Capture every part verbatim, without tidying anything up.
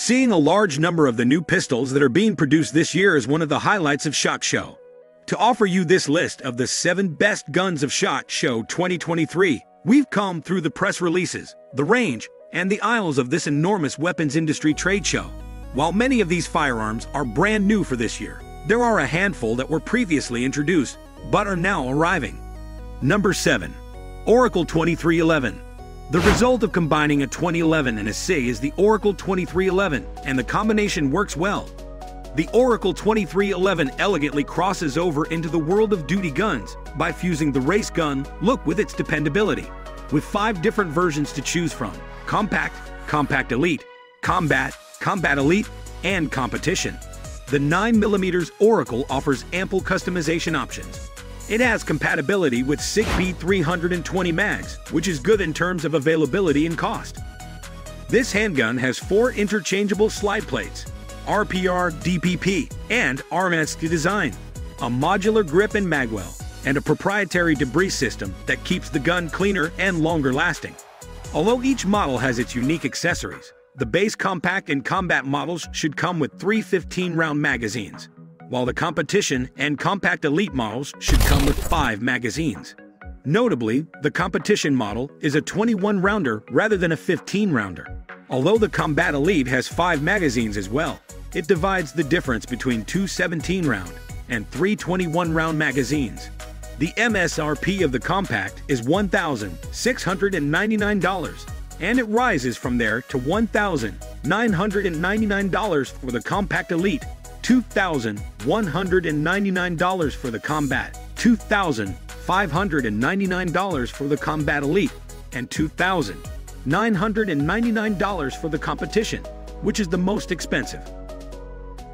Seeing a large number of the new pistols that are being produced this year is one of the highlights of SHOT Show. To offer you this list of the seven best guns of SHOT Show twenty twenty-three, we've come through the press releases, the range, and the aisles of this enormous weapons industry trade show. While many of these firearms are brand new for this year, there are a handful that were previously introduced, but are now arriving. Number seven. Oracle twenty-three eleven. The result of combining a twenty eleven and a SIG is the Oracle twenty-three eleven, and the combination works well. The Oracle twenty-three eleven elegantly crosses over into the world of duty guns by fusing the race gun look with its dependability. With five different versions to choose from: Compact, Compact Elite, Combat, Combat Elite, and Competition. The nine millimeter Oracle offers ample customization options. It has compatibility with SIG P three twenty mags, which is good in terms of availability and cost. This handgun has four interchangeable slide plates, R P R D P P, and R M S D design, a modular grip and magwell, and a proprietary debris system that keeps the gun cleaner and longer lasting. Although each model has its unique accessories, the base compact and combat models should come with three fifteen round magazines, while the competition and compact elite models should come with five magazines. Notably, the competition model is a twenty-one rounder rather than a fifteen rounder. Although the combat elite has five magazines as well, it divides the difference between two seventeen round and three twenty-one round magazines. The M S R P of the compact is one thousand six hundred ninety-nine dollars. And it rises from there to one thousand nine hundred ninety-nine dollars for the Compact Elite, two thousand one hundred ninety-nine dollars for the Combat, two thousand five hundred ninety-nine dollars for the Combat Elite, and two thousand nine hundred ninety-nine dollars for the Competition, which is the most expensive.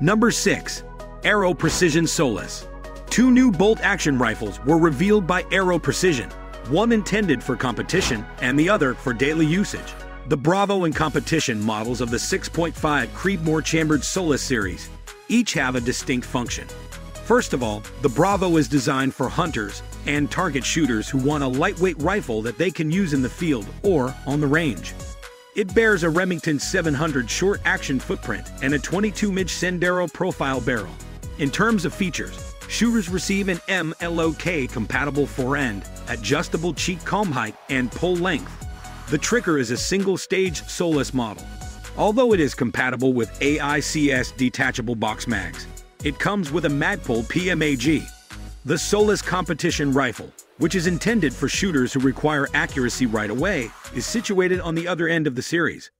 Number six. Aero Precision Solus. Two new bolt-action rifles were revealed by Aero Precision, one intended for competition and the other for daily usage. The Bravo and competition models of the six point five Creedmoor chambered Solus series each have a distinct function. First of all, the Bravo is designed for hunters and target shooters who want a lightweight rifle that they can use in the field or on the range. It bears a Remington seven hundred short action footprint and a twenty-two millimeter Sendero profile barrel. In terms of features, shooters receive an M L O K compatible forend, adjustable cheek comb height, and pole length. The trigger is a single-stage Solus model. Although it is compatible with A I C S detachable box mags, it comes with a Magpul P M A G. The Solus competition rifle, which is intended for shooters who require accuracy right away, is situated on the other end of the series.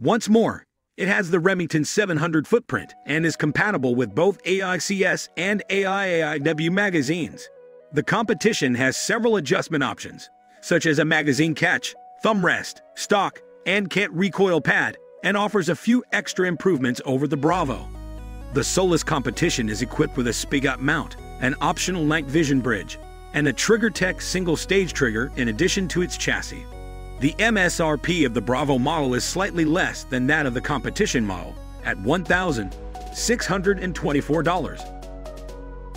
Once more, it has the Remington seven hundred footprint and is compatible with both A I C S and A I A I W magazines. The competition has several adjustment options, such as a magazine catch, thumb rest, stock, and cant recoil pad, and offers a few extra improvements over the Bravo. The Solus competition is equipped with a spigot mount, an optional night vision bridge, and a TriggerTech single-stage trigger in addition to its chassis. The M S R P of the Bravo model is slightly less than that of the competition model, at one thousand six hundred twenty-four dollars.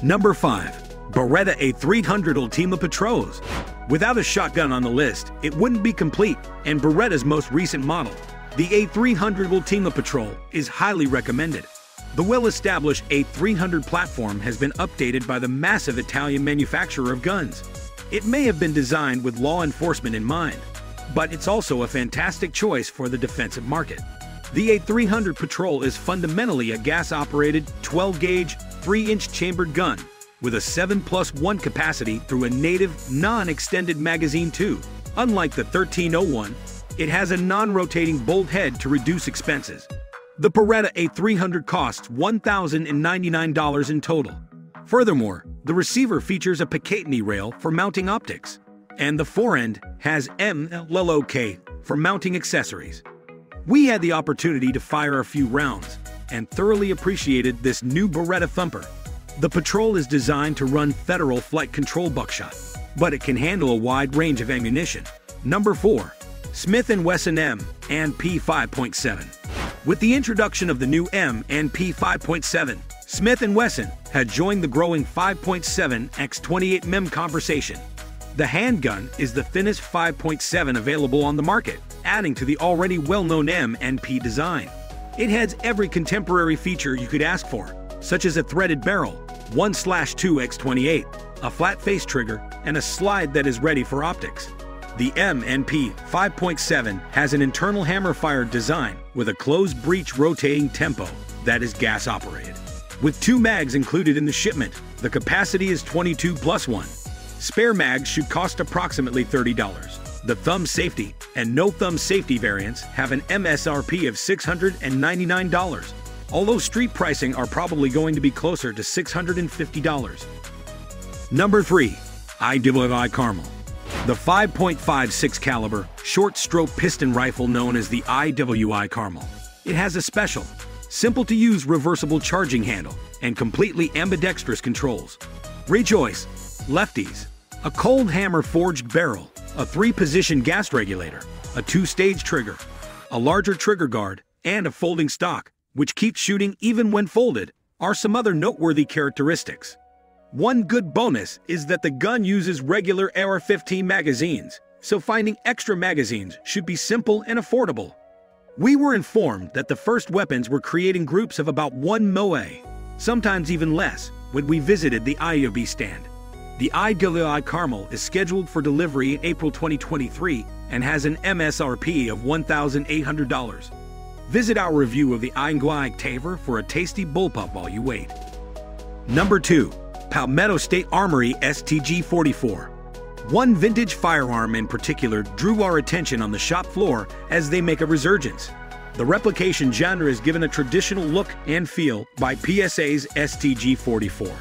Number five. Beretta A three hundred Ultima Patrols. Without a shotgun on the list, it wouldn't be complete, and Beretta's most recent model, the A three hundred Ultima Patrol, is highly recommended. The well-established A three hundred platform has been updated by the massive Italian manufacturer of guns. It may have been designed with law enforcement in mind, but it's also a fantastic choice for the defensive market. The A three hundred Patrol is fundamentally a gas-operated, twelve gauge, three inch chambered gun, with a seven plus one capacity through a native, non-extended magazine tube. Unlike the thirteen oh one, it has a non-rotating bolt head to reduce expenses. The Beretta A three hundred costs one thousand ninety-nine dollars in total. Furthermore, the receiver features a Picatinny rail for mounting optics, and the forend has M L O K for mounting accessories. We had the opportunity to fire a few rounds and thoroughly appreciated this new Beretta Thumper. The Patrol is designed to run Federal Flight Control buckshot, but it can handle a wide range of ammunition. Number four. Smith and Wesson M and P five point seven. With the introduction of the new M and P five point seven, Smith and Wesson had joined the growing five point seven by twenty-eight millimeter conversation. The handgun is the thinnest five point seven available on the market, adding to the already well-known M and P design. It has every contemporary feature you could ask for, such as a threaded barrel, one slash two by twenty-eight, a flat face trigger, and a slide that is ready for optics. The M and P five point seven has an internal hammer-fired design with a closed-breech rotating tempo that is gas-operated. With two mags included in the shipment, the capacity is twenty-two plus one. Spare mags should cost approximately thirty dollars. The thumb safety and no thumb safety variants have an M S R P of six hundred ninety-nine dollars, although street pricing are probably going to be closer to six hundred fifty dollars. Number three. I W I Carmel. The five point five six caliber short-stroke piston rifle known as the I W I Carmel. It has a special, simple-to-use reversible charging handle and completely ambidextrous controls. Rejoice, lefties! A cold hammer forged barrel, a three-position gas regulator, a two-stage trigger, a larger trigger guard, and a folding stock, which keeps shooting even when folded, are some other noteworthy characteristics. One good bonus is that the gun uses regular A R fifteen magazines, so finding extra magazines should be simple and affordable. We were informed that the first weapons were created in groups of about one M O A, sometimes even less, when we visited the I O B stand. The I W I Carmel is scheduled for delivery in April twenty twenty-three and has an M S R P of one thousand eight hundred dollars. Visit our review of the I W I Tavor for a tasty bullpup while you wait. Number two. Palmetto State Armory S T G forty-four. One vintage firearm in particular drew our attention on the shop floor as they make a resurgence. The replication genre is given a traditional look and feel by P S A's S T G forty-four.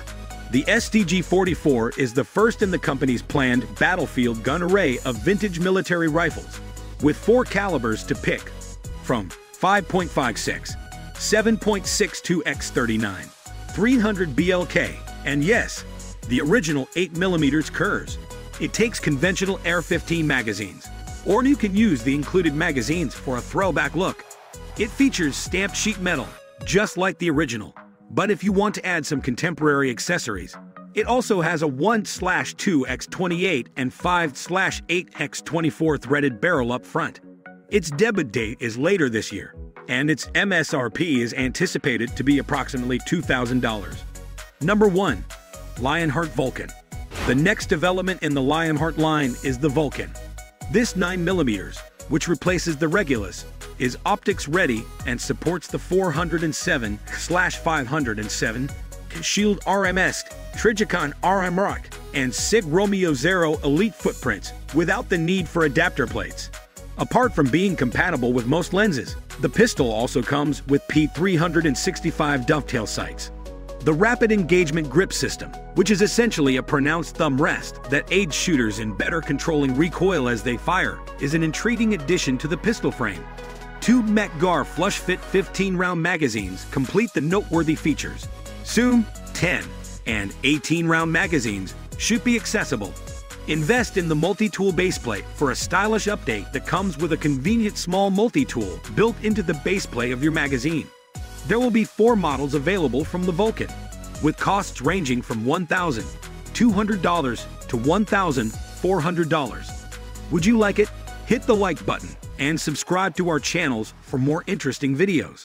The S T G forty-four is the first in the company's planned battlefield gun array of vintage military rifles, with four calibers to pick from: five point five six, seven point six two by thirty-nine, three hundred B L K, and yes, the original eight millimeter Curves. It takes conventional A R fifteen magazines, or you can use the included magazines for a throwback look. It features stamped sheet metal, just like the original, but if you want to add some contemporary accessories, it also has a one slash two by twenty-eight and five slash eight by twenty-four threaded barrel up front. Its debut date is later this year, and its M S R P is anticipated to be approximately two thousand dollars. Number one. Lionheart Vulcan. The next development in the Lionheart line is the Vulcan. This nine millimeter, which replaces the Regulus, is optics ready and supports the four oh seven slash five oh seven Shield R M S D, Trijicon R M R, and SIG Romeo Zero Elite footprints without the need for adapter plates. Apart from being compatible with most lenses, the pistol also comes with P three sixty-five dovetail sights. The Rapid Engagement Grip System, which is essentially a pronounced thumb rest that aids shooters in better controlling recoil as they fire, is an intriguing addition to the pistol frame. Two MecGar flush-fit fifteen round magazines complete the noteworthy features. Soon, ten and eighteen round magazines should be accessible. Invest in the multi-tool baseplate for a stylish update that comes with a convenient small multi-tool built into the baseplate of your magazine. There will be four models available from the Vulcan, with costs ranging from one thousand two hundred dollars to one thousand four hundred dollars. Would you like it? Hit the like button and subscribe to our channels for more interesting videos.